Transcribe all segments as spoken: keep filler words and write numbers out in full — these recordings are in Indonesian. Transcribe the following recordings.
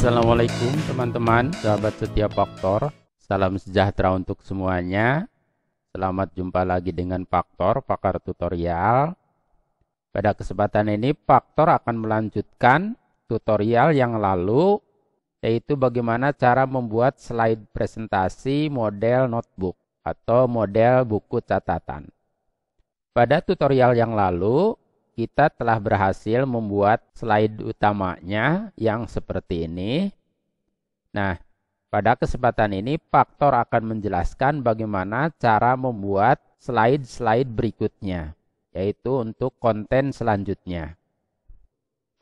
Assalamualaikum teman-teman, sahabat setia Paktor. Salam sejahtera untuk semuanya. Selamat jumpa lagi dengan Paktor, Pakar Tutorial. Pada kesempatan ini Paktor akan melanjutkan tutorial yang lalu, yaitu bagaimana cara membuat slide presentasi model notebook atau model buku catatan. Pada tutorial yang lalu kita telah berhasil membuat slide utamanya yang seperti ini. Nah, pada kesempatan ini Paktor akan menjelaskan bagaimana cara membuat slide-slide berikutnya, yaitu untuk konten selanjutnya.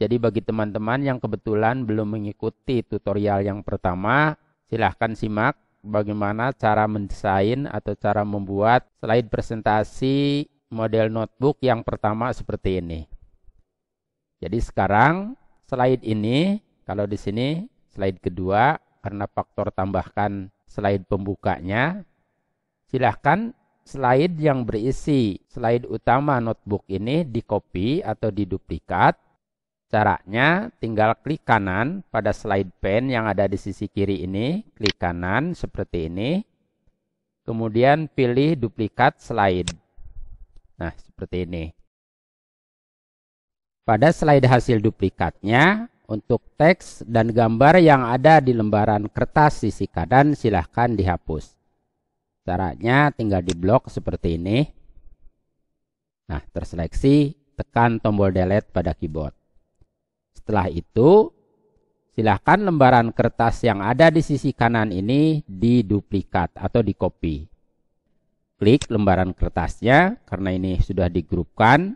Jadi bagi teman-teman yang kebetulan belum mengikuti tutorial yang pertama, silahkan simak bagaimana cara mendesain atau cara membuat slide presentasi model notebook yang pertama seperti ini. Jadi sekarang slide ini, kalau di sini slide kedua karena Paktor tambahkan slide pembukanya. Silahkan slide yang berisi slide utama notebook ini di copy atau diduplikat. Caranya tinggal klik kanan pada slide pen yang ada di sisi kiri ini, klik kanan seperti ini. Kemudian pilih duplikat slide. Nah, seperti ini. Pada slide hasil duplikatnya, untuk teks dan gambar yang ada di lembaran kertas sisi kanan silahkan dihapus. Caranya tinggal diblok seperti ini. Nah, terseleksi, tekan tombol delete pada keyboard. Setelah itu, silahkan lembaran kertas yang ada di sisi kanan ini diduplikat atau di-copy. Klik lembaran kertasnya, karena ini sudah digrupkan,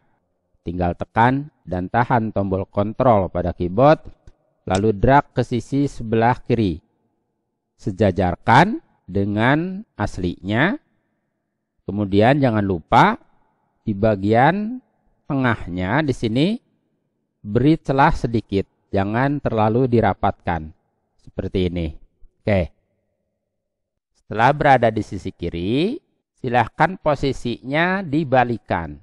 tinggal tekan dan tahan tombol kontrol pada keyboard, lalu drag ke sisi sebelah kiri. Sejajarkan dengan aslinya, kemudian jangan lupa di bagian tengahnya di sini beri celah sedikit, jangan terlalu dirapatkan, seperti ini. Oke. Setelah berada di sisi kiri, silahkan posisinya dibalikan.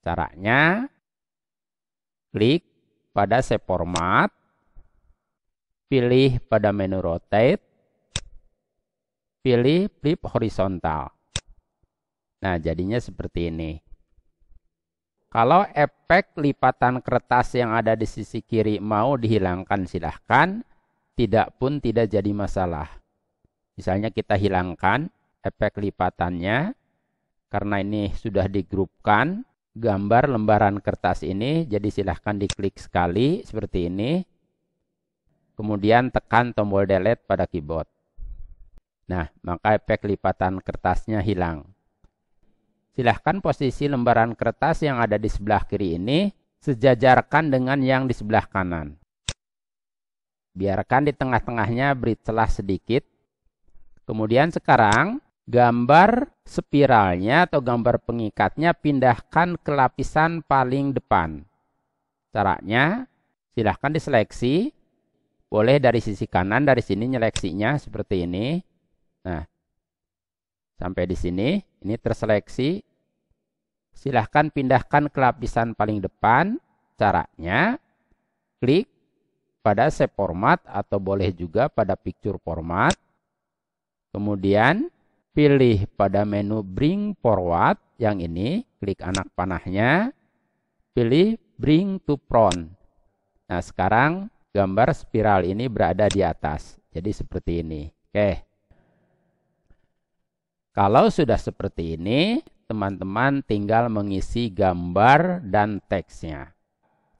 Caranya, klik pada shape format, pilih pada menu rotate, pilih flip horizontal. Nah, jadinya seperti ini. Kalau efek lipatan kertas yang ada di sisi kiri mau dihilangkan silahkan, tidak pun tidak jadi masalah. Misalnya kita hilangkan efek lipatannya, karena ini sudah digrupkan gambar lembaran kertas ini, jadi silahkan diklik sekali seperti ini, kemudian tekan tombol delete pada keyboard. Nah, maka efek lipatan kertasnya hilang. Silahkan posisi lembaran kertas yang ada di sebelah kiri ini sejajarkan dengan yang di sebelah kanan. Biarkan di tengah-tengahnya beri celah sedikit. Kemudian sekarang gambar spiralnya atau gambar pengikatnya pindahkan ke lapisan paling depan. Caranya silahkan diseleksi, boleh dari sisi kanan, dari sini nyeleksinya seperti ini. Nah, sampai di sini, ini terseleksi. Silahkan pindahkan ke lapisan paling depan. Caranya klik pada shape format atau boleh juga pada picture format. Kemudian pilih pada menu bring forward yang ini, klik anak panahnya, pilih bring to front. Nah, sekarang gambar spiral ini berada di atas, jadi seperti ini. Oke. Kalau sudah seperti ini, teman-teman tinggal mengisi gambar dan teksnya.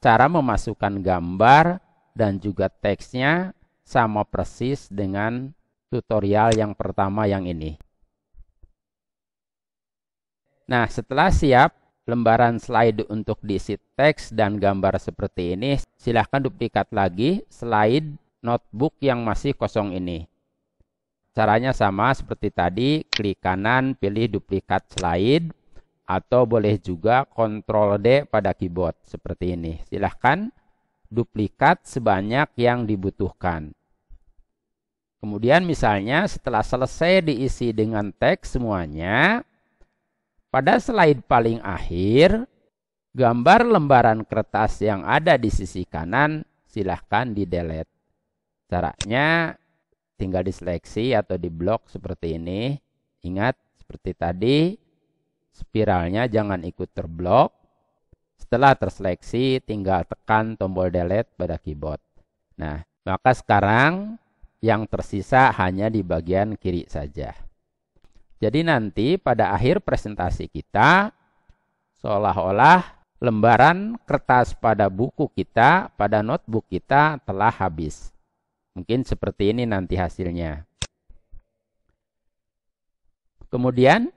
Cara memasukkan gambar dan juga teksnya sama persis dengan tutorial yang pertama yang ini. Nah, setelah siap lembaran slide untuk diisi teks dan gambar seperti ini, silahkan duplikat lagi slide notebook yang masih kosong ini. Caranya sama seperti tadi, klik kanan, pilih duplikat slide, atau boleh juga kontrol D pada keyboard seperti ini. Silahkan duplikat sebanyak yang dibutuhkan. Kemudian misalnya setelah selesai diisi dengan teks semuanya, pada slide paling akhir, gambar lembaran kertas yang ada di sisi kanan silahkan di-delete. Caranya tinggal diseleksi atau diblok seperti ini. Ingat seperti tadi, spiralnya jangan ikut terblok. Setelah terseleksi, tinggal tekan tombol delete pada keyboard. Nah, maka sekarang yang tersisa hanya di bagian kiri saja. Jadi nanti pada akhir presentasi kita, seolah-olah lembaran kertas pada buku kita, pada notebook kita telah habis. Mungkin seperti ini nanti hasilnya. Kemudian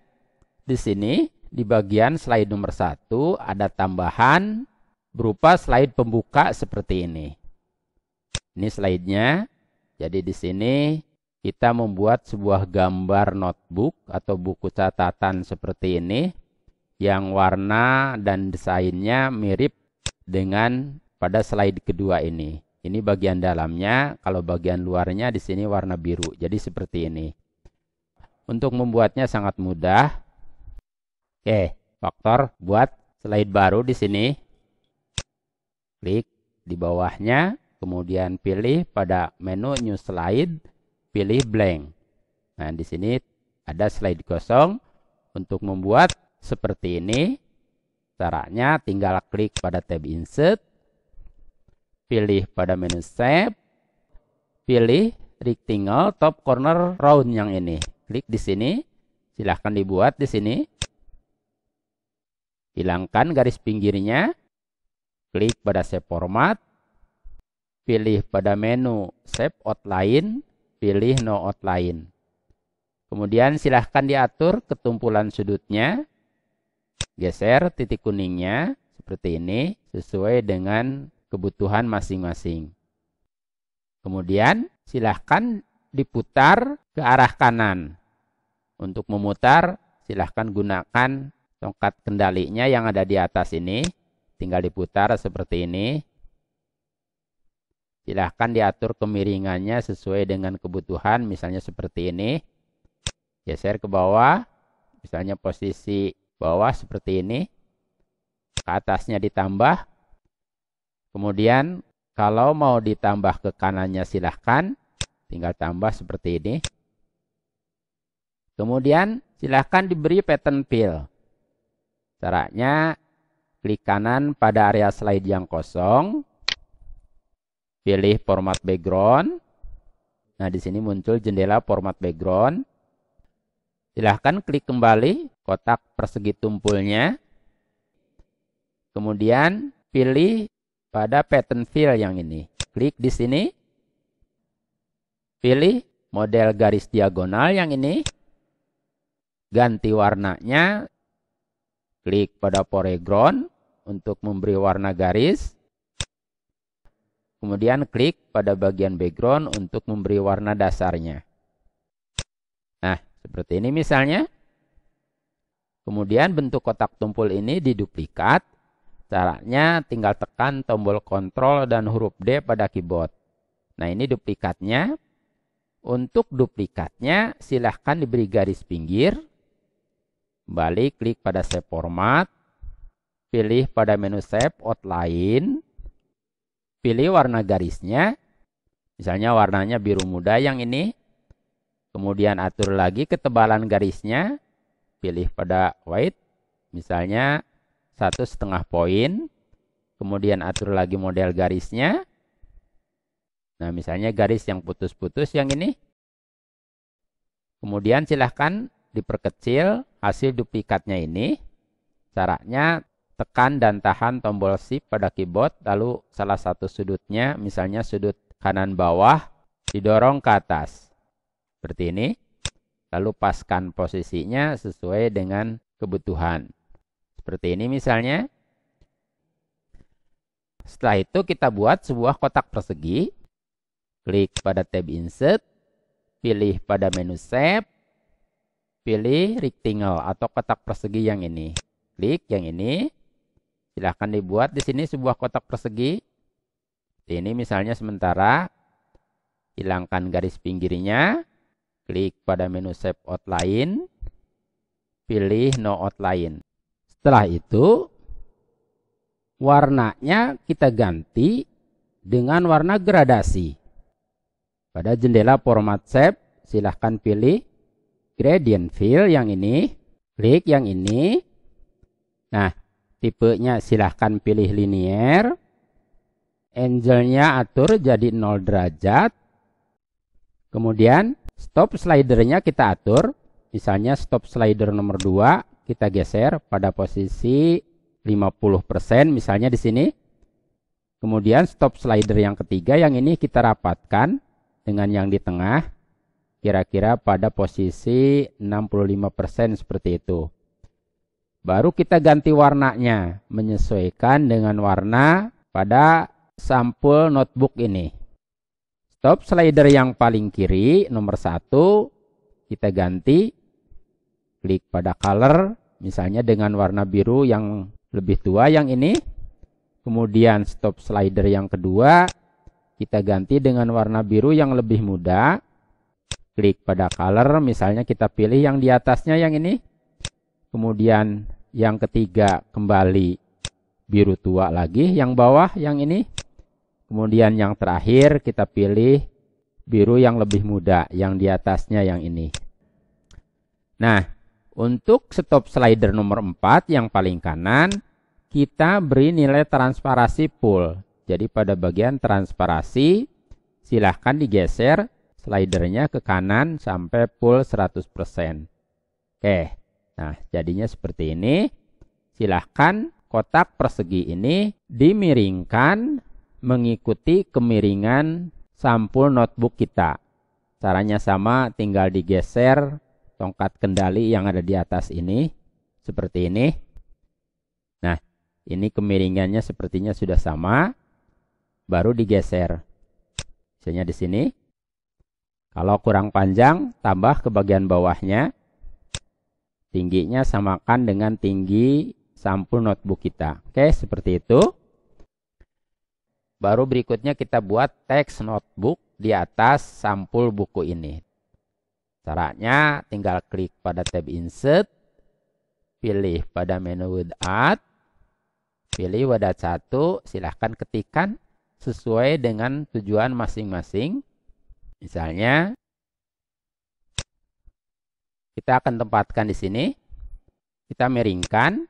di sini, di bagian slide nomor satu, ada tambahan berupa slide pembuka seperti ini. Ini slide-nya. Jadi di sini kita membuat sebuah gambar notebook atau buku catatan seperti ini, yang warna dan desainnya mirip dengan pada slide kedua ini. Ini bagian dalamnya, kalau bagian luarnya di sini warna biru. Jadi seperti ini. Untuk membuatnya sangat mudah. Oke, faktor buat slide baru di sini. Klik di bawahnya, kemudian pilih pada menu new slide, pilih blank. Nah, di sini ada slide kosong. Untuk membuat seperti ini, caranya tinggal klik pada tab insert, pilih pada menu shape, pilih rectangle top corner round yang ini, klik di sini, silahkan dibuat di sini, hilangkan garis pinggirnya, klik pada shape format, pilih pada menu shape outline, pilih no outline, kemudian silahkan diatur ketumpulan sudutnya. Geser titik kuningnya seperti ini sesuai dengan kebutuhan masing-masing. Kemudian silahkan diputar ke arah kanan. Untuk memutar silahkan gunakan tongkat kendalinya yang ada di atas ini. Tinggal diputar seperti ini. Silahkan diatur kemiringannya sesuai dengan kebutuhan, misalnya seperti ini. Geser ke bawah, misalnya posisi bawah seperti ini, ke atasnya ditambah. Kemudian kalau mau ditambah ke kanannya silahkan, tinggal tambah seperti ini. Kemudian silahkan diberi pattern fill. Caranya klik kanan pada area slide yang kosong, pilih format background. Nah, di sini muncul jendela format background. Silahkan klik kembali kotak persegi tumpulnya. Kemudian pilih pada pattern fill yang ini. Klik di sini. Pilih model garis diagonal yang ini. Ganti warnanya. Klik pada foreground untuk memberi warna garis. Kemudian klik pada bagian background untuk memberi warna dasarnya. Nah, seperti ini misalnya. Kemudian bentuk kotak tumpul ini diduplikat. Caranya tinggal tekan tombol kontrol dan huruf D pada keyboard. Nah, ini duplikatnya. Untuk duplikatnya silahkan diberi garis pinggir. Kembali klik pada shape format. Pilih pada menu shape outline. Pilih warna garisnya. Misalnya warnanya biru muda yang ini. Kemudian atur lagi ketebalan garisnya. Pilih pada white. Misalnya satu setengah poin. Kemudian atur lagi model garisnya. Nah, misalnya garis yang putus-putus yang ini. Kemudian silahkan diperkecil hasil duplikatnya ini. Caranya tekan dan tahan tombol shift pada keyboard. Lalu salah satu sudutnya, misalnya sudut kanan bawah, didorong ke atas. Seperti ini, lalu paskan posisinya sesuai dengan kebutuhan. Seperti ini misalnya. Setelah itu kita buat sebuah kotak persegi. Klik pada tab insert, pilih pada menu shape, pilih rectangle atau kotak persegi yang ini. Klik yang ini, silahkan dibuat di sini sebuah kotak persegi. Ini misalnya sementara, hilangkan garis pinggirnya. Klik pada menu shape outline, pilih no outline. Setelah itu, warnanya kita ganti dengan warna gradasi. Pada jendela format shape, silahkan pilih gradient fill yang ini, klik yang ini. Nah, tipenya silahkan pilih linear. Angle-nya atur jadi nol derajat. Kemudian stop slidernya kita atur. Misalnya stop slider nomor dua kita geser pada posisi lima puluh persen misalnya di sini. Kemudian stop slider yang ketiga yang ini kita rapatkan dengan yang di tengah, kira-kira pada posisi enam puluh lima persen seperti itu. Baru kita ganti warnanya, menyesuaikan dengan warna pada sampul notebook ini. Stop slider yang paling kiri nomor satu kita ganti, klik pada color misalnya dengan warna biru yang lebih tua yang ini. Kemudian stop slider yang kedua kita ganti dengan warna biru yang lebih muda. Klik pada color, misalnya kita pilih yang di atasnya yang ini. Kemudian yang ketiga kembali biru tua lagi, yang bawah yang ini. Kemudian yang terakhir kita pilih biru yang lebih muda, yang di atasnya yang ini. Nah, untuk stop slider nomor empat yang paling kanan, kita beri nilai transparansi full. Jadi pada bagian transparansi silahkan digeser slidernya ke kanan sampai full seratus persen. Oke, nah jadinya seperti ini. Silahkan kotak persegi ini dimiringkan mengikuti kemiringan sampul notebook kita. Caranya sama, tinggal digeser tongkat kendali yang ada di atas ini seperti ini. Nah, ini kemiringannya sepertinya sudah sama, baru digeser. Misalnya di sini, kalau kurang panjang, tambah ke bagian bawahnya. Tingginya samakan dengan tinggi sampul notebook kita. Oke, seperti itu. Baru berikutnya kita buat teks notebook di atas sampul buku ini. Caranya, tinggal klik pada tab Insert, pilih pada menu Without. Pilih wadah satu, silahkan ketikan sesuai dengan tujuan masing-masing. Misalnya, kita akan tempatkan di sini. Kita miringkan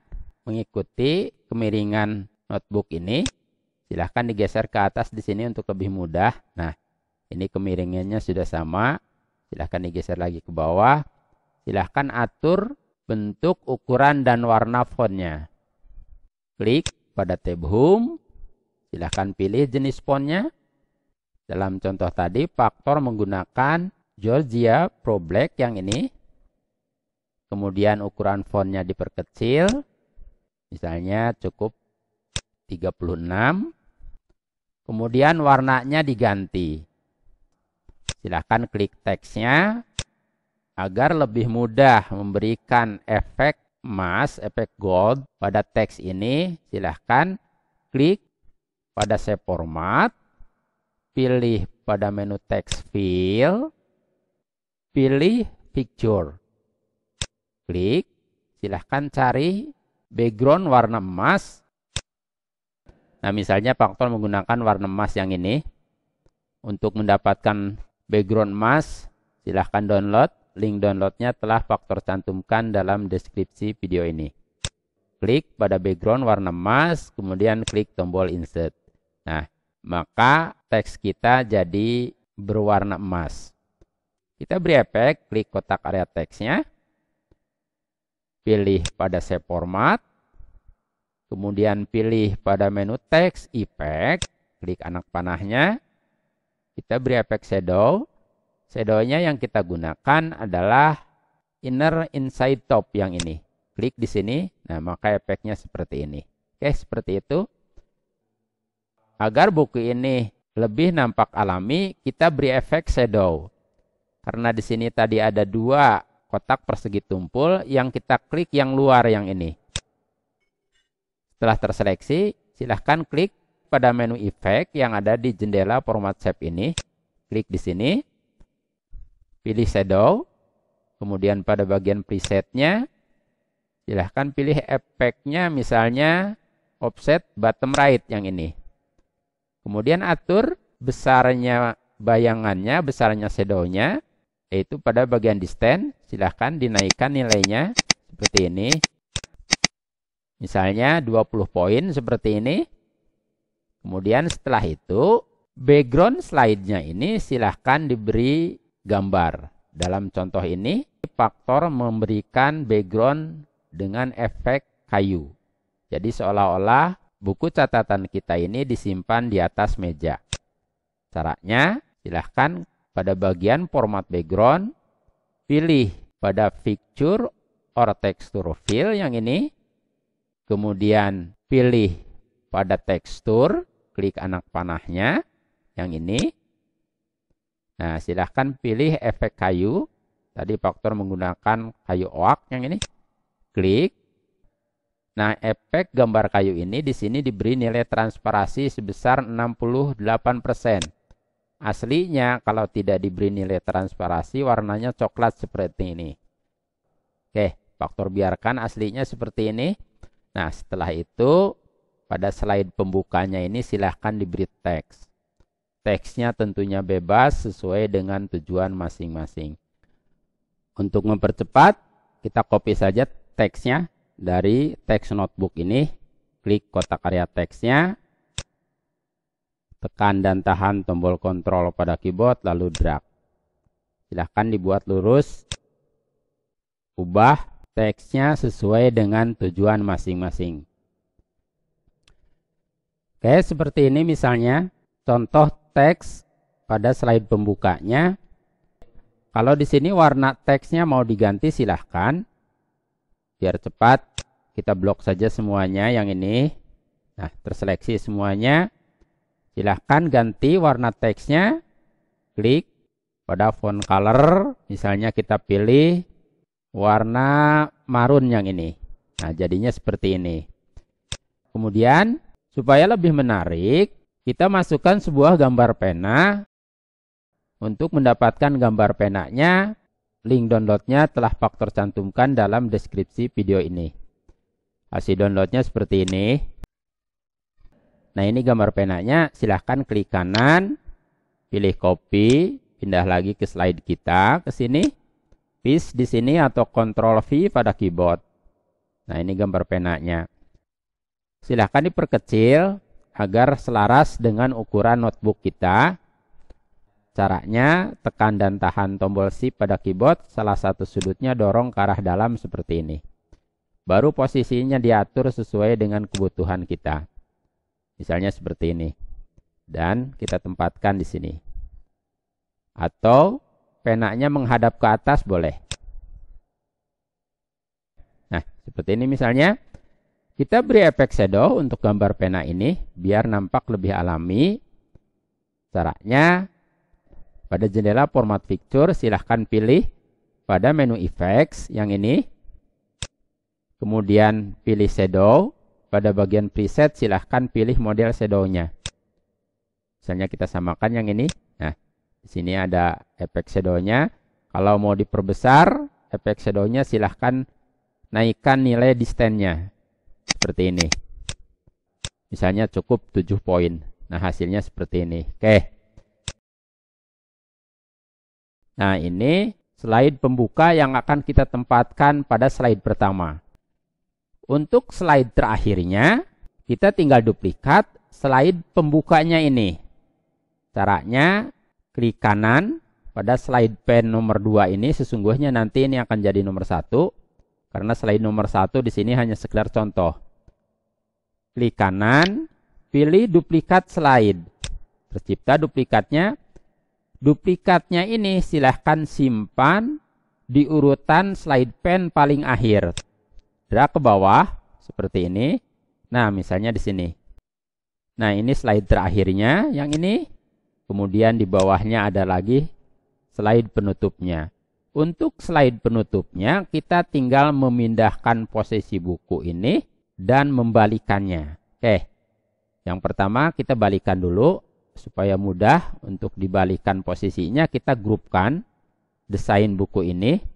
mengikuti kemiringan notebook ini. Silahkan digeser ke atas di sini untuk lebih mudah. Nah, ini kemiringannya sudah sama. Silahkan digeser lagi ke bawah. Silahkan atur bentuk, ukuran, dan warna fontnya. Klik pada tab Home, silahkan pilih jenis fontnya. Dalam contoh tadi, Pakar menggunakan Georgia Pro Black yang ini. Kemudian ukuran fontnya diperkecil, misalnya cukup tiga puluh enam. Kemudian warnanya diganti. Silahkan klik teksnya agar lebih mudah memberikan efek emas, efek gold pada teks ini. Silahkan klik pada shape format, pilih pada menu text fill, pilih picture, klik. Silahkan cari background warna emas. Nah, misalnya Pakar menggunakan warna emas yang ini. Untuk mendapatkan background emas, silahkan download. Link downloadnya telah Pakar cantumkan dalam deskripsi video ini. Klik pada background warna emas, kemudian klik tombol Insert. Nah, maka teks kita jadi berwarna emas. Kita beri efek, klik kotak area teksnya, pilih pada shape format, kemudian pilih pada menu text effect, klik anak panahnya, kita beri efek shadow. Shadownya yang kita gunakan adalah inner inside top yang ini. Klik di sini, nah maka efeknya seperti ini. Oke, seperti itu. Agar buku ini lebih nampak alami, kita beri efek shadow. Karena di sini tadi ada dua kotak persegi tumpul, yang kita klik yang luar yang ini. Setelah terseleksi, silahkan klik pada menu efek yang ada di jendela format shape ini. Klik di sini. Pilih shadow, kemudian pada bagian presetnya, silahkan pilih efeknya, misalnya offset bottom right yang ini. Kemudian atur besarnya bayangannya, besarnya shadownya, yaitu pada bagian distance. Silahkan dinaikkan nilainya seperti ini. Misalnya dua puluh poin seperti ini. Kemudian setelah itu background slide-nya ini silahkan diberi gambar. Dalam contoh ini faktor memberikan background dengan efek kayu. Jadi seolah-olah buku catatan kita ini disimpan di atas meja. Caranya silahkan pada bagian format background pilih pada picture or texture fill yang ini. Kemudian pilih pada tekstur, klik anak panahnya yang ini. Nah, silahkan pilih efek kayu. Tadi faktor menggunakan kayu oak yang ini. Klik. Nah, efek gambar kayu ini di sini diberi nilai transparansi sebesar enam puluh delapan persen. Aslinya kalau tidak diberi nilai transparansi warnanya coklat seperti ini. Oke, faktor biarkan aslinya seperti ini. Nah, setelah itu pada slide pembukanya ini silahkan diberi teks. Teksnya tentunya bebas sesuai dengan tujuan masing-masing. Untuk mempercepat, kita copy saja teksnya dari teks notebook ini. Klik kotak karya teksnya. Tekan dan tahan tombol kontrol pada keyboard, lalu drag. Silahkan dibuat lurus. Ubah teksnya sesuai dengan tujuan masing-masing. Oke, seperti ini misalnya. Contoh teks pada slide pembukanya. Kalau di sini warna teksnya mau diganti silahkan. Biar cepat, kita blok saja semuanya yang ini. Nah, terseleksi semuanya. Silahkan ganti warna teksnya, klik pada font color, misalnya kita pilih warna marun yang ini. Nah, jadinya seperti ini. Kemudian, supaya lebih menarik, kita masukkan sebuah gambar pena. Untuk mendapatkan gambar penanya, link downloadnya telah Pakar cantumkan dalam deskripsi video ini. Hasil downloadnya seperti ini. Nah, ini gambar penanya, silahkan klik kanan, pilih copy, pindah lagi ke slide kita, ke sini, paste di sini atau Ctrl V pada keyboard. Nah, ini gambar penanya. Silahkan diperkecil agar selaras dengan ukuran notebook kita. Caranya, tekan dan tahan tombol shift pada keyboard, salah satu sudutnya dorong ke arah dalam seperti ini. Baru posisinya diatur sesuai dengan kebutuhan kita. Misalnya seperti ini. Dan kita tempatkan di sini. Atau penanya menghadap ke atas boleh. Nah, seperti ini misalnya. Kita beri efek shadow untuk gambar pena ini biar nampak lebih alami. Caranya pada jendela format picture silahkan pilih pada menu effects yang ini. Kemudian pilih shadow. Pada bagian preset silahkan pilih model shadownya. Misalnya kita samakan yang ini. Nah, di sini ada efek shadownya. Kalau mau diperbesar efek shadownya silahkan naikkan nilai distance-nya seperti ini. Misalnya cukup tujuh poin. Nah, hasilnya seperti ini. Oke. Nah, ini slide pembuka yang akan kita tempatkan pada slide pertama. Untuk slide terakhirnya, kita tinggal duplikat slide pembukanya ini. Caranya, klik kanan pada slide pen nomor dua ini, sesungguhnya nanti ini akan jadi nomor satu. Karena slide nomor satu di sini hanya sekedar contoh. Klik kanan, pilih duplikat slide. Tercipta duplikatnya. Duplikatnya ini silahkan simpan di urutan slide pen paling akhir. Drag ke bawah seperti ini. Nah, misalnya di sini. Nah, ini slide terakhirnya yang ini. Kemudian di bawahnya ada lagi slide penutupnya. Untuk slide penutupnya kita tinggal memindahkan posisi buku ini dan membalikannya. Oke. Yang pertama kita balikan dulu supaya mudah untuk dibalikan posisinya. Kita grupkan desain buku ini.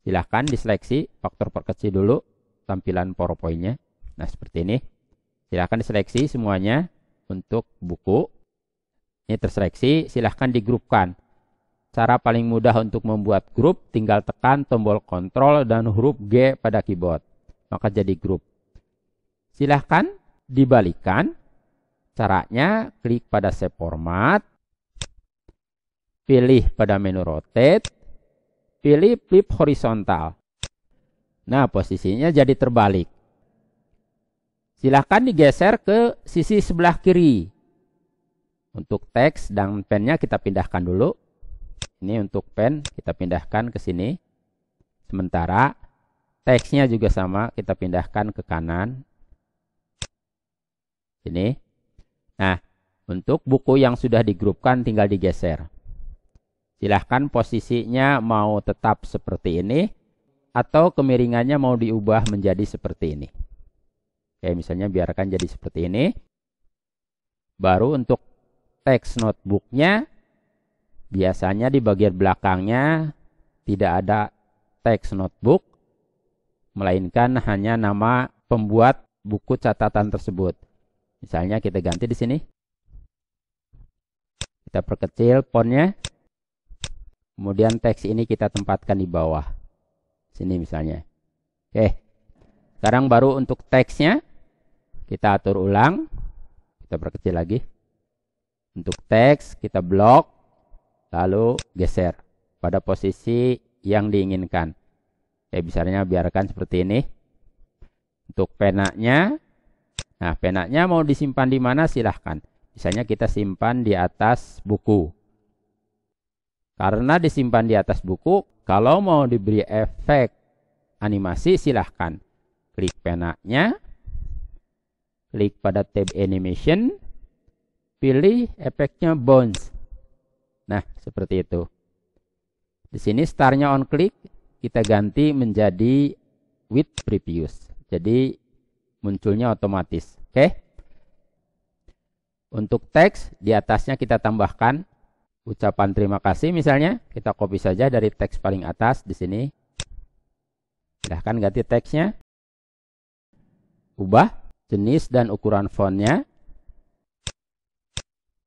Silahkan diseleksi, faktor perkecil dulu tampilan PowerPoint-nya. Nah, seperti ini. Silahkan diseleksi semuanya untuk buku. Ini terseleksi, silahkan digrupkan. Cara paling mudah untuk membuat grup, tinggal tekan tombol kontrol dan huruf G pada keyboard. Maka jadi grup. Silahkan dibalikan. Caranya, klik pada save format. Pilih pada menu rotate. Pilih flip horizontal. Nah, posisinya jadi terbalik. Silahkan digeser ke sisi sebelah kiri. Untuk teks dan pennya kita pindahkan dulu. Ini untuk pen kita pindahkan ke sini. Sementara teksnya juga sama, kita pindahkan ke kanan. Ini. Nah, untuk buku yang sudah digrupkan tinggal digeser. Silahkan posisinya mau tetap seperti ini atau kemiringannya mau diubah menjadi seperti ini. Oke, misalnya biarkan jadi seperti ini. Baru untuk teks notebooknya, biasanya di bagian belakangnya tidak ada teks notebook, melainkan hanya nama pembuat buku catatan tersebut. Misalnya kita ganti di sini. Kita perkecil fontnya. Kemudian teks ini kita tempatkan di bawah. Sini misalnya. Oke. Sekarang baru untuk teksnya. Kita atur ulang. Kita perkecil lagi. Untuk teks kita blok. Lalu geser pada posisi yang diinginkan. Oke, misalnya biarkan seperti ini. Untuk penanya. Nah, penanya mau disimpan di mana silahkan. Misalnya kita simpan di atas buku. Karena disimpan di atas buku, kalau mau diberi efek animasi silahkan. Klik penanya, klik pada tab animation, pilih efeknya bounce. Nah, seperti itu. Di sini startnya on click, kita ganti menjadi with previous. Jadi munculnya otomatis. Oke. Untuk teks di atasnya kita tambahkan ucapan terima kasih misalnya. Kita copy saja dari teks paling atas di sini. Silahkan ganti teksnya. Ubah jenis dan ukuran fontnya.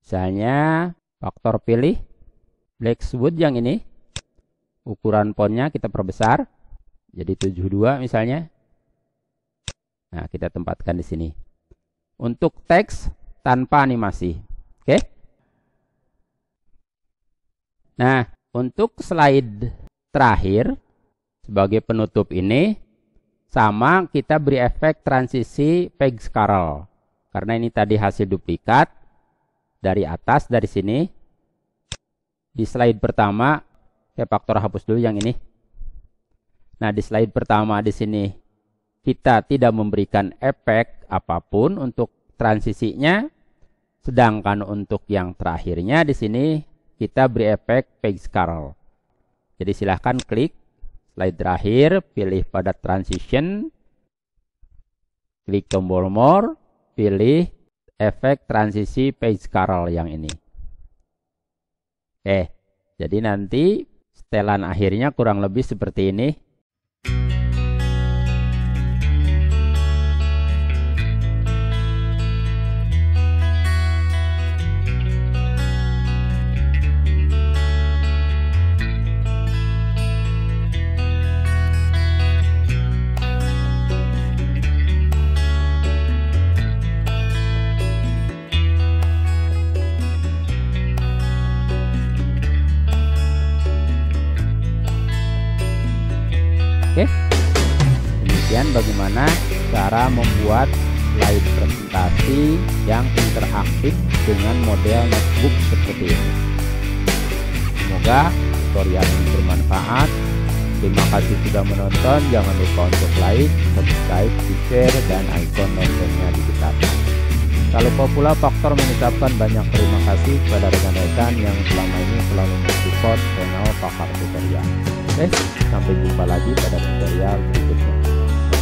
Misalnya faktor pilih Blackwood yang ini. Ukuran fontnya kita perbesar jadi tujuh puluh dua misalnya. Nah, kita tempatkan di sini. Untuk teks tanpa animasi. Oke. Okay. Nah, untuk slide terakhir sebagai penutup ini sama kita beri efek transisi Page Curl. Karena ini tadi hasil duplikat dari atas dari sini. Di slide pertama, saya faktor hapus dulu yang ini. Nah, di slide pertama di sini kita tidak memberikan efek apapun untuk transisinya, sedangkan untuk yang terakhirnya di sini kita beri efek Page Curl. Jadi silahkan klik slide terakhir, pilih pada transition, klik tombol more, pilih efek transisi Page Curl yang ini. Eh, jadi nanti setelan akhirnya kurang lebih seperti ini. Oke, demikian bagaimana cara membuat slide presentasi yang interaktif dengan model notebook seperti ini. Semoga tutorial ini bermanfaat. Terima kasih sudah menonton. Jangan lupa untuk like, subscribe, share, dan ikon loncengnya diaktifkan. Tak lupa pula Pakar mengucapkan banyak terima kasih kepada rekan-rekan yang selama ini selalu mensupport channel Pakar Tutorial. Oke, sampai jumpa lagi pada tutorial berikutnya.